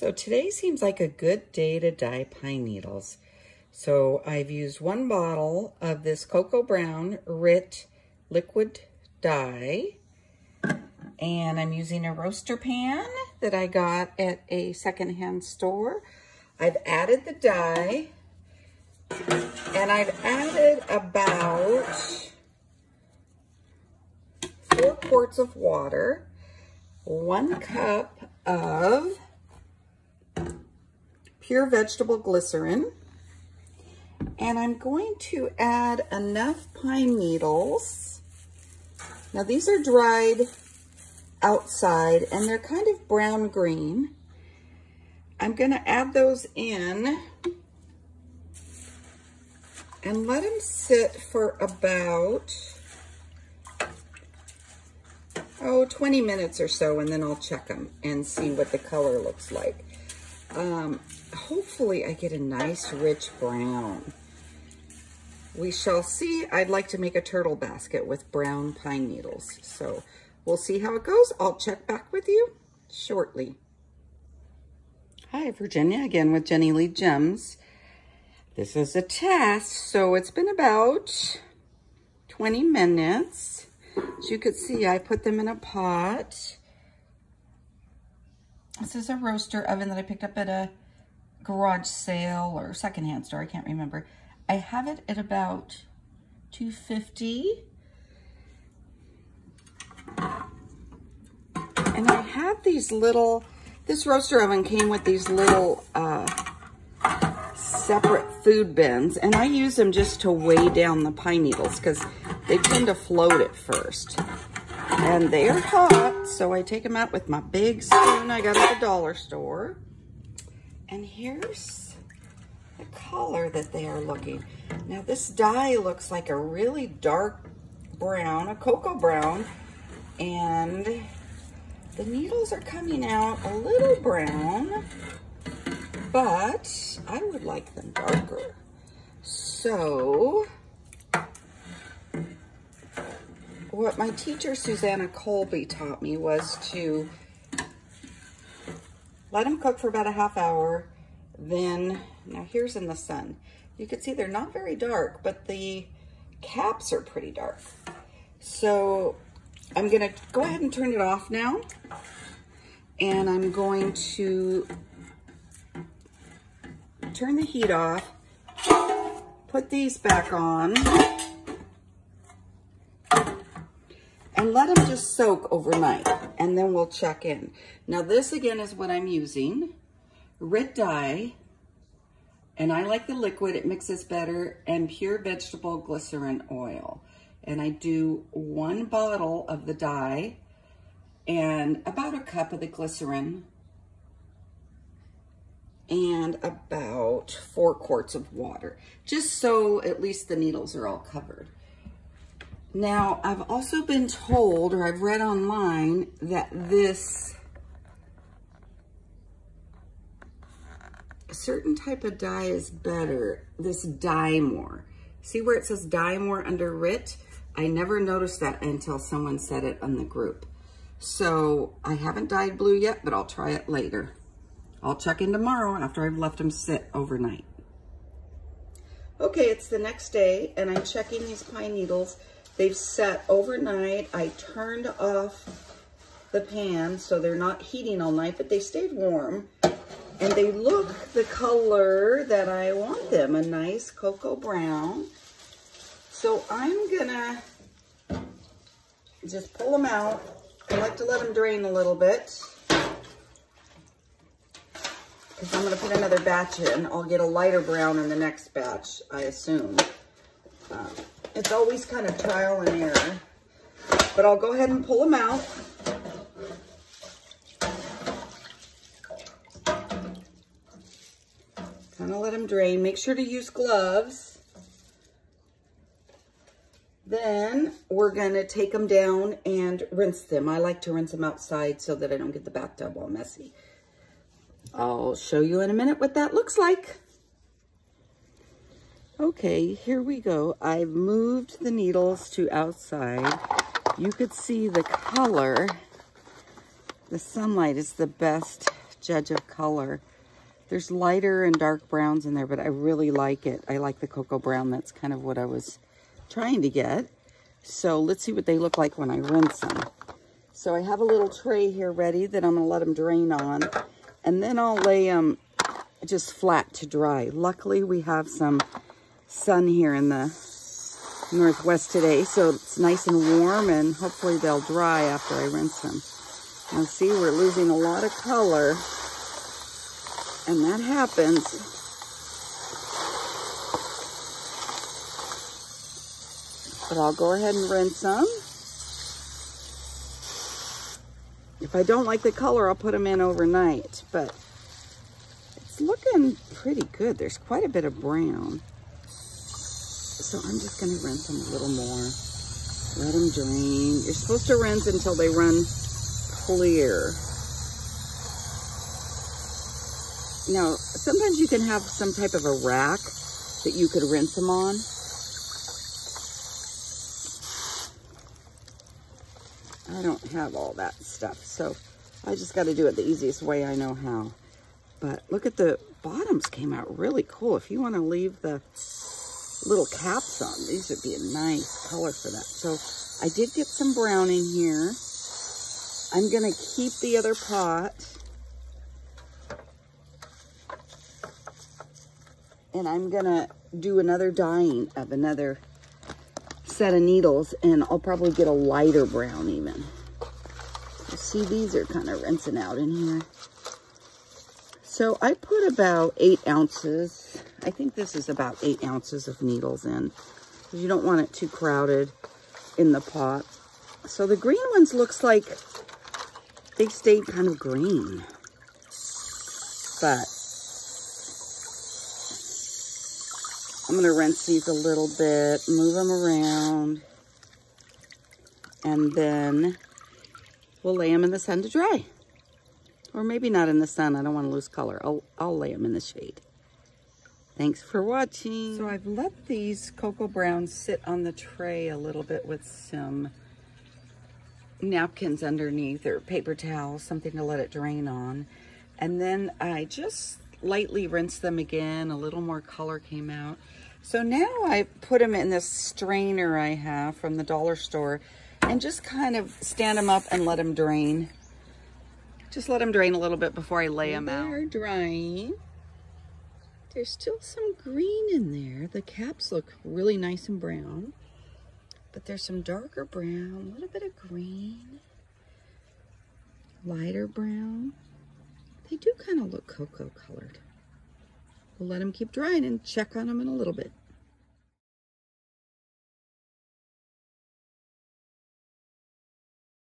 So today seems like a good day to dye pine needles. So I've used one bottle of this Cocoa Brown Rit liquid dye. And I'm using a roaster pan that I got at a secondhand store. I've added the dye, and I've added about 4 quarts of water, 1 cup of pure vegetable glycerin, and I'm going to add enough pine needles. Now these are dried outside and they're kind of brown green. I'm going to add those in and let them sit for about 20 minutes or so, and then I'll check them and see what the color looks like. Hopefully I get a nice rich brown. We shall see. I'd like to make a turtle basket with brown pine needles, so we'll see how it goes. I'll check back with you shortly. Hi, Virginia again with Jenny Lee Gems. This is a test, so it's been about 20 minutes. As you could see, I put them in a pot. This is a roaster oven that I picked up at a garage sale or secondhand store, I can't remember. I have it at about 250. And I have these little, this roaster oven came with these little separate food bins, and I use them just to weigh down the pine needles because they tend to float at first. And they're hot, so I take them out with my big spoon I got at the dollar store. And here's the color that they are looking. Now this dye looks like a really dark brown, a cocoa brown, and the needles are coming out a little brown, but I would like them darker. So what my teacher, Susanna Colby, taught me was to let them cook for about a half hour. Then, now here's in the sun. You can see they're not very dark, but the caps are pretty dark. So I'm gonna go ahead and turn it off now. And I'm going to turn the heat off, put these back on, and let them just soak overnight, and then we'll check in. Now this again is what I'm using, Rit dye, and I like the liquid, it mixes better, and pure vegetable glycerin oil. And I do 1 bottle of the dye and about 1 cup of the glycerin and about 4 quarts of water, just so at least the needles are all covered. Now, I've also been told, or I've read online, that this certain type of dye is better, this dye more. See where it says dye more under Rit? I never noticed that until someone said it on the group. So I haven't dyed blue yet, but I'll try it later. I'll check in tomorrow after I've left them sit overnight. Okay, it's the next day, and I'm checking these pine needles. They've set overnight. I turned off the pan so they're not heating all night, but they stayed warm. And they look the color that I want them, a nice cocoa brown. So I'm gonna just pull them out. I like to let them drain a little bit, because I'm gonna put another batch in. I'll get a lighter brown in the next batch, I assume. It's always kind of trial and error, but I'll go ahead and pull them out. Kind of let them drain. Make sure to use gloves. Then we're gonna take them down and rinse them. I like to rinse them outside so that I don't get the bathtub all messy. I'll show you in a minute what that looks like. Okay, here we go. I've moved the needles to outside. You could see the color. The sunlight is the best judge of color. There's lighter and dark browns in there, but I really like it. I like the cocoa brown. That's kind of what I was trying to get. So let's see what they look like when I rinse them. So I have a little tray here ready that I'm going to let them drain on. And then I'll lay them just flat to dry. Luckily, we have some sun here in the Northwest today, so it's nice and warm, and hopefully they'll dry after I rinse them. Now see, we're losing a lot of color, and that happens. But I'll go ahead and rinse them. If I don't like the color, I'll put them in overnight, but it's looking pretty good. There's quite a bit of brown. So I'm just going to rinse them a little more. Let them drain. You're supposed to rinse until they run clear. Now, sometimes you can have some type of a rack that you could rinse them on. I don't have all that stuff, so I just got to do it the easiest way I know how. But look at the bottoms came out really cool. If you want to leave the little caps on, these would be a nice color for that. So I did get some brown in here. I'm going to keep the other pot. And I'm going to do another dyeing of another set of needles, and I'll probably get a lighter brown even. You see, these are kind of rinsing out in here. So I put about 8 ounces. I think this is about 8 ounces of needles in, because you don't want it too crowded in the pot. So the green ones looks like they stayed kind of green, but I'm going to rinse these a little bit, move them around, and then we'll lay them in the sun to dry. Or maybe not in the sun. I don't want to lose color. I'll lay them in the shade. Thanks for watching. So I've let these cocoa browns sit on the tray a little bit with some napkins underneath, or paper towels, something to let it drain on. And then I just lightly rinsed them again. A little more color came out. So now I put them in this strainer I have from the dollar store and just kind of stand them up and let them drain. Just let them drain a little bit before I lay them out. They're drying. There's still some green in there. The caps look really nice and brown, but there's some darker brown, a little bit of green, lighter brown. They do kind of look cocoa colored. We'll let them keep drying and check on them in a little bit.